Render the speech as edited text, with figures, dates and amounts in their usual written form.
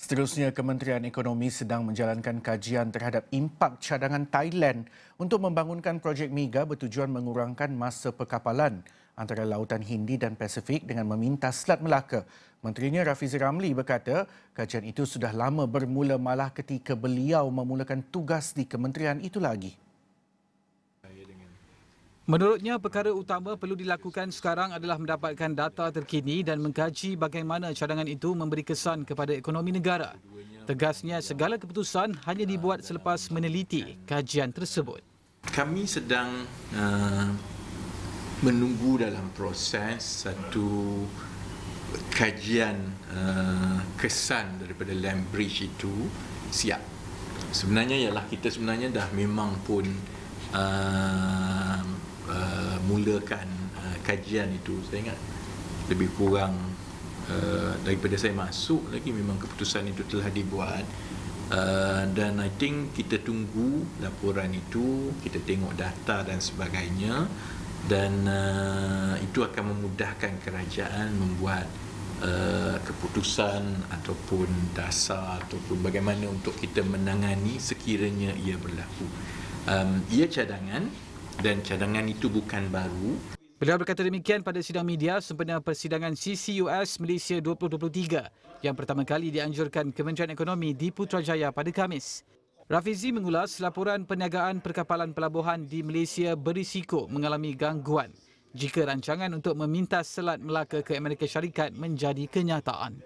Seterusnya, Kementerian Ekonomi sedang menjalankan kajian terhadap impak cadangan Thailand untuk membangunkan projek mega bertujuan mengurangkan masa perkapalan antara Lautan Hindi dan Pasifik dengan meminta Selat Melaka. Menterinya Rafizi Ramli berkata kajian itu sudah lama bermula malah ketika beliau memulakan tugas di kementerian itu lagi. Menurutnya, perkara utama perlu dilakukan sekarang adalah mendapatkan data terkini dan mengkaji bagaimana cadangan itu memberi kesan kepada ekonomi negara. Tegasnya, segala keputusan hanya dibuat selepas meneliti kajian tersebut. Kami sedang menunggu dalam proses satu kajian kesan daripada Land Bridge itu siap. Sebenarnya ialah kita sebenarnya dah memang pun mulakan kajian itu. Saya ingat lebih kurang daripada saya masuk lagi memang keputusan itu telah dibuat, dan I think kita tunggu laporan itu, kita tengok data dan sebagainya, dan itu akan memudahkan kerajaan membuat keputusan ataupun dasar ataupun bagaimana untuk kita menangani sekiranya ia berlaku. Ia cadangan dan cadangan itu bukan baru. Beliau berkata demikian pada sidang media sempena persidangan CCUS Malaysia 2023 yang pertama kali dianjurkan Kementerian Ekonomi di Putrajaya pada Khamis. Rafizi mengulas laporan perniagaan perkapalan pelabuhan di Malaysia berisiko mengalami gangguan jika rancangan untuk meminta Selat Melaka ke Amerika Syarikat menjadi kenyataan.